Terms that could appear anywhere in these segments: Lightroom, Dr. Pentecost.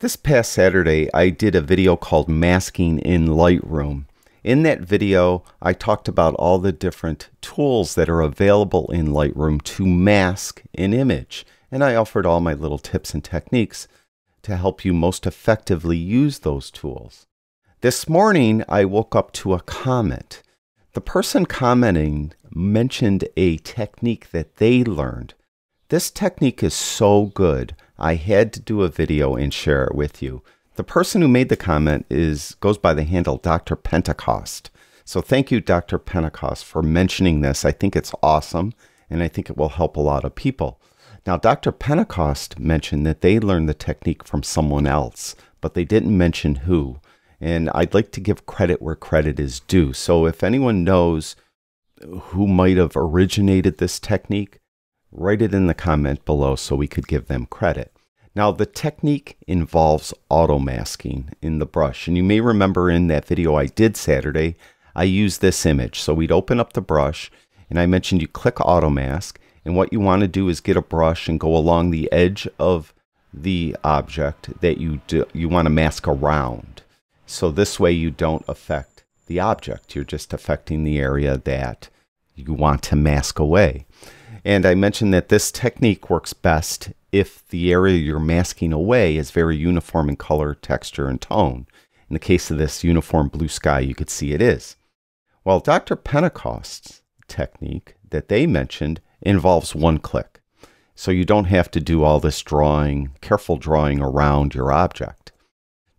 This past Saturday, I did a video called Masking in Lightroom. In that video, I talked about all the different tools that are available in Lightroom to mask an image. And I offered all my little tips and techniques to help you most effectively use those tools. This morning, I woke up to a comment. The person commenting mentioned a technique that they learned. This technique is so good, I had to do a video and share it with you. The person who made the comment goes by the handle Dr. Pentecost. So thank you, Dr. Pentecost, for mentioning this. I think it's awesome, and I think it will help a lot of people. Now, Dr. Pentecost mentioned that they learned the technique from someone else, but they didn't mention who. And I'd like to give credit where credit is due. So if anyone knows who might have originated this technique, write it in the comment below so we could give them credit. Now, the technique involves auto-masking in the brush. And you may remember in that video I did Saturday, I used this image. So we'd open up the brush, and I mentioned you click auto-mask. And what you want to do is get a brush and go along the edge of the object that you want to mask around. So this way you don't affect the object. You're just affecting the area that you want to mask away. And I mentioned that this technique works best if the area you're masking away is very uniform in color, texture, and tone. In the case of this uniform blue sky, you could see it is. Well, Dr. Pentecost's technique that they mentioned involves one click. So you don't have to do all this drawing, careful drawing around your object.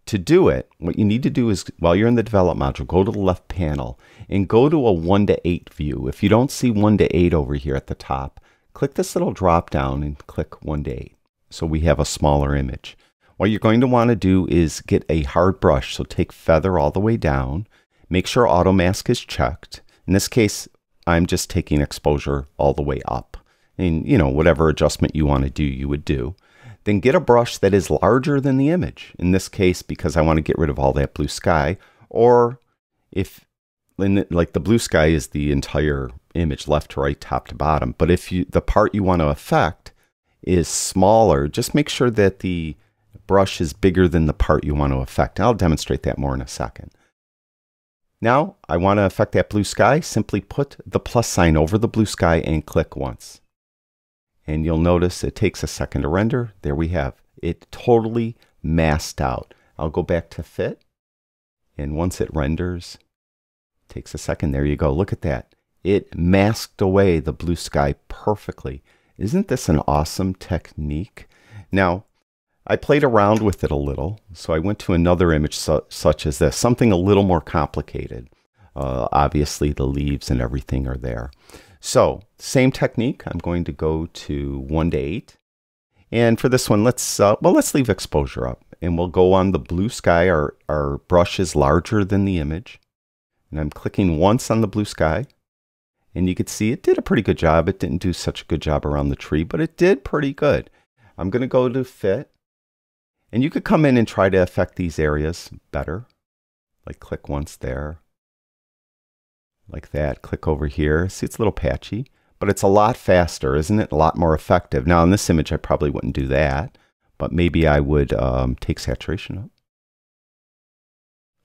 To do it, what you need to do is, while you're in the Develop module, go to the left panel and go to a 1:8 view. If you don't see 1:8 over here at the top, click this little drop down and click 1:8. So we have a smaller image. What you're going to want to do is get a hard brush. So take feather all the way down. Make sure auto mask is checked. In this case, I'm just taking exposure all the way up. And you know, whatever adjustment you want to do, you would do. Then get a brush that is larger than the image. In this case, because I want to get rid of all that blue sky, or if, like the blue sky is the entire image, left to right, top to bottom. But if the part you want to affect is smaller, just make sure that the brush is bigger than the part you want to affect. And I'll demonstrate that more in a second. Now, I want to affect that blue sky. Simply put the plus sign over the blue sky and click once. And you'll notice it takes a second to render. There we have. It totally masked out. I'll go back to fit. And once it renders, it takes a second. There you go. Look at that. It masked away the blue sky perfectly. Isn't this an awesome technique? Now, I played around with it a little. So I went to another image such as this, something a little more complicated. Obviously, the leaves and everything are there. So, same technique. I'm going to go to 1:8. And for this one, let's leave exposure up. And we'll go on the blue sky. Our brush is larger than the image. And I'm clicking once on the blue sky. And you can see it did a pretty good job. It didn't do such a good job around the tree, but it did pretty good. I'm going to go to Fit. And you could come in and try to affect these areas better. Like click once there. Like that, click over here. See, it's a little patchy, but it's a lot faster, isn't it? A lot more effective. Now, in this image, I probably wouldn't do that, but maybe I would take saturation up.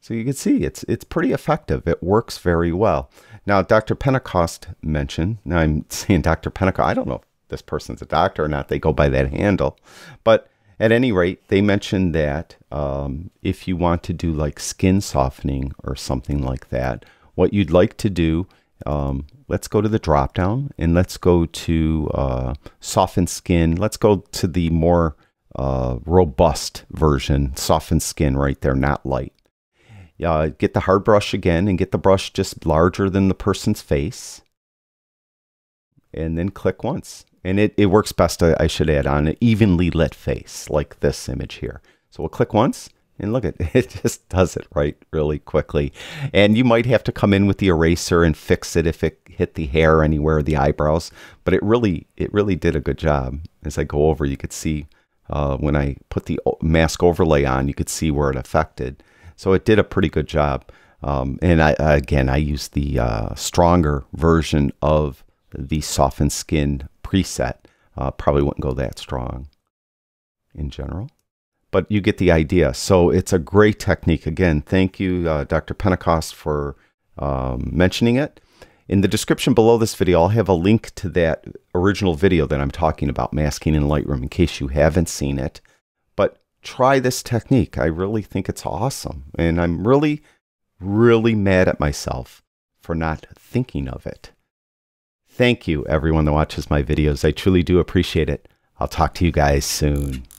So you can see it's pretty effective. It works very well. Now, Dr. Pentecost mentioned, now I'm saying Dr. Pentecost, I don't know if this person's a doctor or not. They go by that handle. But at any rate, they mentioned that if you want to do like skin softening or something like that, what you'd like to do, let's go to the drop down and let's go to soften skin. Let's go to the more robust version, soften skin right there, not light. Get the hard brush again and get the brush just larger than the person's face. And then click once. And it works best, I should add, on an evenly lit face like this image here. So we'll click once. And look, it just does it right really quickly. And you might have to come in with the eraser and fix it if it hit the hair anywhere, the eyebrows. But it really did a good job. As I go over, you could see when I put the mask overlay on, you could see where it affected. So it did a pretty good job. And I used the stronger version of the softened skin preset. Probably wouldn't go that strong in general. but you get the idea. So it's a great technique. Again, thank you, Dr. Pentecost, for mentioning it. In the description below this video, I'll have a link to that original video that I'm talking about, masking in Lightroom, in case you haven't seen it. But try this technique. I really think it's awesome. And I'm really, really mad at myself for not thinking of it. Thank you, everyone that watches my videos. I truly do appreciate it. I'll talk to you guys soon.